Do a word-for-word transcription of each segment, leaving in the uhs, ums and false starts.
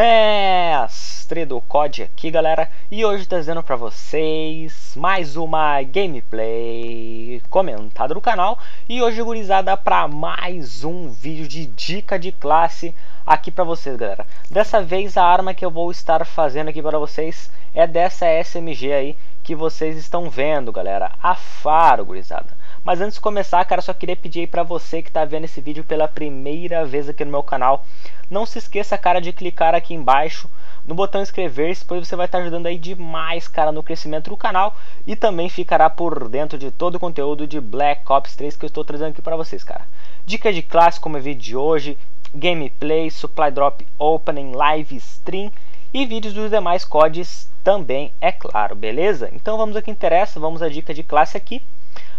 Mestre do C O D aqui, galera, e hoje trazendo para vocês mais uma gameplay comentada no canal. E hoje, gurizada, para mais um vídeo de dica de classe aqui para vocês, galera. Dessa vez a arma que eu vou estar fazendo aqui para vocês é dessa S M G aí que vocês estão vendo, galera, a Pharo, gurizada. Mas antes de começar, cara, só queria pedir aí pra você que tá vendo esse vídeo pela primeira vez aqui no meu canal, não se esqueça, cara, de clicar aqui embaixo no botão inscrever-se, pois você vai estar ajudando aí demais, cara, no crescimento do canal, e também ficará por dentro de todo o conteúdo de Black Ops três que eu estou trazendo aqui pra vocês, cara. Dica de classe, como é o vídeo de hoje, gameplay, supply drop opening, live stream e vídeos dos demais C O Ds também, é claro, beleza? Então vamos ao que interessa, vamos à dica de classe aqui.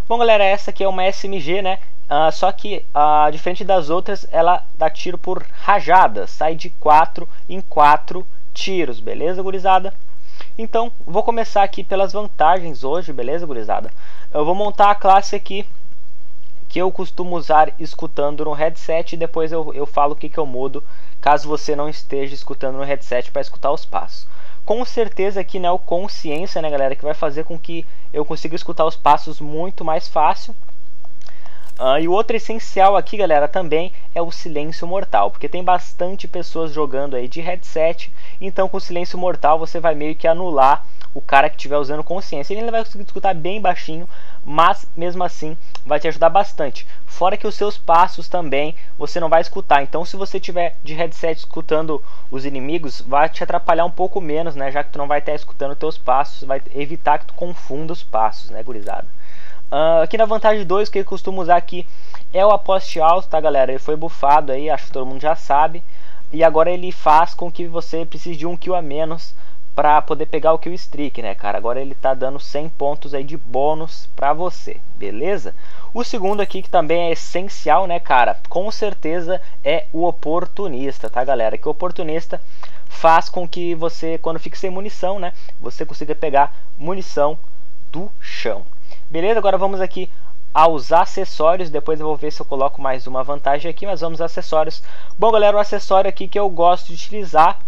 Bom, galera, essa aqui é uma S M G, né? Uh, só que, uh, diferente das outras, ela dá tiro por rajada. Sai de quatro em quatro tiros, beleza, gurizada? Então, vou começar aqui pelas vantagens hoje, beleza, gurizada? Eu vou montar a classe aqui, que eu costumo usar escutando no headset. E depois eu, eu falo o que, que eu mudo, caso você não esteja escutando no headset para escutar os passos. Com certeza aqui, né, o consciência, né, galera, que vai fazer com que eu consiga escutar os passos muito mais fácil. Uh, e o outro essencial aqui, galera, também é o silêncio mortal, porque tem bastante pessoas jogando aí de headset, então com o silêncio mortal você vai meio que anular o cara que estiver usando consciência. Ele vai conseguir escutar bem baixinho, mas mesmo assim vai te ajudar bastante. Fora que os seus passos também você não vai escutar, então se você tiver de headset escutando os inimigos, vai te atrapalhar um pouco menos, né? Já que tu não vai estar escutando os teus passos, vai evitar que tu confunda os passos, né, gurizada? Uh, aqui na vantagem dois, que eu costumo usar aqui é o aposte alto, tá, galera? Ele foi bufado aí, acho que todo mundo já sabe. E agora ele faz com que você precise de um kill a menos pra poder pegar o kill streak, né, cara? Agora ele tá dando cem pontos aí de bônus pra você, beleza? O segundo aqui, que também é essencial, né, cara? Com certeza é o oportunista, tá, galera? Que o oportunista faz com que você, quando fique sem munição, né, você consiga pegar munição do chão. Beleza, agora vamos aqui aos acessórios. Depois eu vou ver se eu coloco mais uma vantagem aqui, mas vamos aos acessórios. Bom, galera, o acessório aqui que eu gosto de utilizar,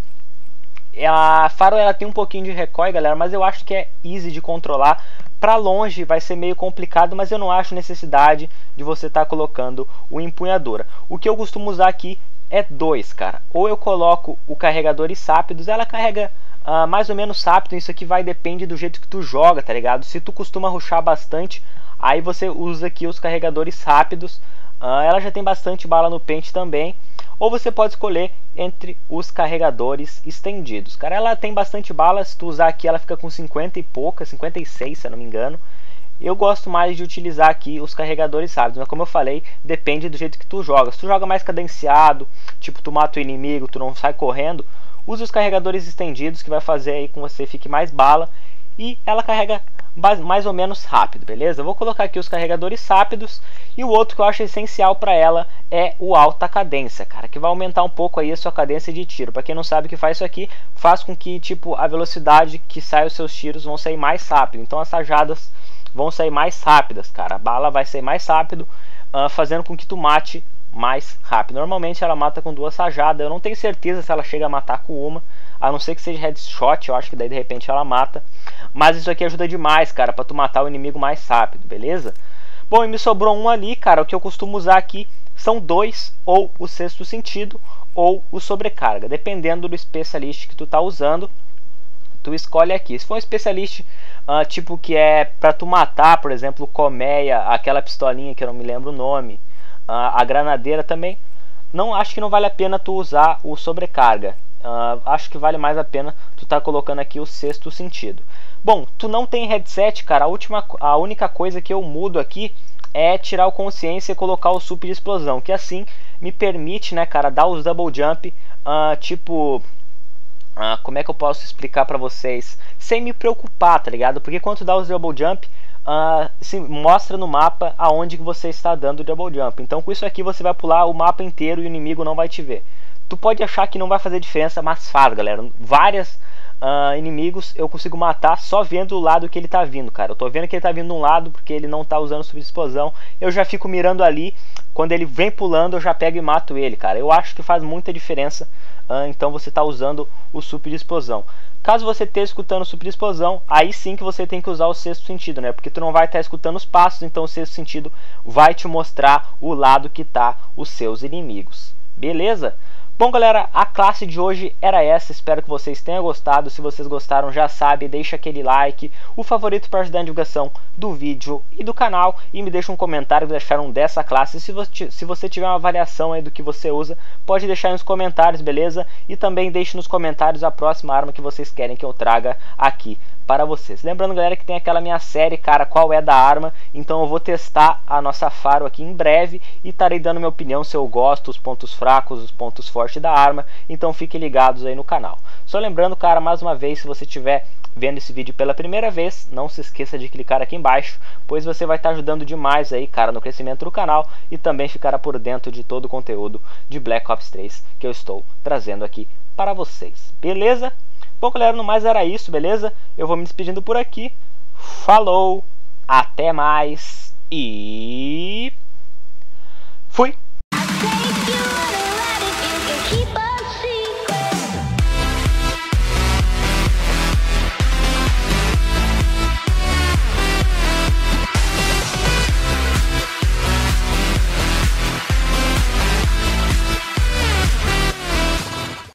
a Pharo, ela tem um pouquinho de recoil, galera, mas eu acho que é easy de controlar. Pra longe vai ser meio complicado, mas eu não acho necessidade de você estar tá colocando o empunhadora. O que eu costumo usar aqui é dois, cara. Ou eu coloco o carregadores rápidos, ela carrega Uh, mais ou menos rápido. Isso aqui vai depende do jeito que tu joga, tá ligado? Se tu costuma rushar bastante, aí você usa aqui os carregadores rápidos. uh, Ela já tem bastante bala no pente também. Ou você pode escolher entre os carregadores estendidos. Cara, ela tem bastante bala. Se tu usar aqui, ela fica com cinquenta e pouca, cinquenta e seis, se eu não me engano. Eu gosto mais de utilizar aqui os carregadores rápidos, mas como eu falei, depende do jeito que tu joga. Se tu joga mais cadenciado, tipo, tu mata o inimigo, tu não sai correndo, usa os carregadores estendidos, que vai fazer aí com você fique mais bala. E ela carrega mais ou menos rápido, beleza? Eu vou colocar aqui os carregadores rápidos. E o outro que eu acho essencial para ela é o alta cadência, cara, que vai aumentar um pouco aí a sua cadência de tiro. Para quem não sabe o que faz isso aqui, faz com que, tipo, a velocidade que sai os seus tiros vão sair mais rápido. Então as rajadas vão sair mais rápidas, cara. A bala vai sair mais rápido, uh, fazendo com que tu mate mais rápido. Normalmente ela mata com duas rajadas. Eu não tenho certeza se ela chega a matar com uma, a não ser que seja headshot. Eu acho que daí de repente ela mata, mas isso aqui ajuda demais, cara, pra tu matar o inimigo mais rápido, beleza? Bom, e me sobrou um ali, cara. O que eu costumo usar aqui são dois, ou o sexto sentido, ou o sobrecarga. Dependendo do especialista que tu tá usando, tu escolhe aqui. Se for um especialista uh, tipo que é pra tu matar, por exemplo, colmeia, aquela pistolinha que eu não me lembro o nome, Uh, a granadeira também, não acho que não vale a pena tu usar o sobrecarga. Uh, acho que vale mais a pena tu tá colocando aqui o sexto sentido. Bom, tu não tem headset, cara. A, última, a única coisa que eu mudo aqui é tirar o consciência e colocar o sup de explosão, que assim me permite, né, cara, dar os double jump, uh, tipo... Uh, como é que eu posso explicar pra vocês? Sem me preocupar, tá ligado? Porque quando tu dá os double jump, Uh, se mostra no mapa aonde que você está dando o double jump. Então com isso aqui você vai pular o mapa inteiro e o inimigo não vai te ver. Tu pode achar que não vai fazer diferença, mas faz, galera. Várias uh, inimigos eu consigo matar só vendo o lado que ele tá vindo, cara. Eu tô vendo que ele tá vindo de um lado porque ele não tá usando subexplosão. Eu já fico mirando ali. Quando ele vem pulando, eu já pego e mato ele, cara. Eu acho que faz muita diferença. Uh, então você tá usando o superexplosão. Caso você esteja escutando superexplosão, aí sim que você tem que usar o sexto sentido, né? Porque tu não vai estar escutando os passos, então o sexto sentido vai te mostrar o lado que tá os seus inimigos. Beleza? Bom, galera, a classe de hoje era essa. Espero que vocês tenham gostado. Se vocês gostaram, já sabe, deixa aquele like, o favorito para ajudar na divulgação do vídeo e do canal. E me deixa um comentário que deixaram dessa classe. Se você, se você tiver uma avaliação aí do que você usa, pode deixar aí nos comentários, beleza? E também deixe nos comentários a próxima arma que vocês querem que eu traga aqui para vocês. Lembrando, galera, que tem aquela minha série, cara, qual é da arma. Então eu vou testar a nossa Pharo aqui em breve e estarei dando minha opinião, se eu gosto, os pontos fracos, os pontos fortes da arma. Então fiquem ligados aí no canal. Só lembrando, cara, mais uma vez, se você estiver vendo esse vídeo pela primeira vez, não se esqueça de clicar aqui embaixo, pois você vai estar ajudando demais aí, cara, no crescimento do canal e também ficará por dentro de todo o conteúdo de Black Ops três que eu estou trazendo aqui para vocês. Beleza? Bom, galera, no mais era isso, beleza? Eu vou me despedindo por aqui. Falou, até mais e fui!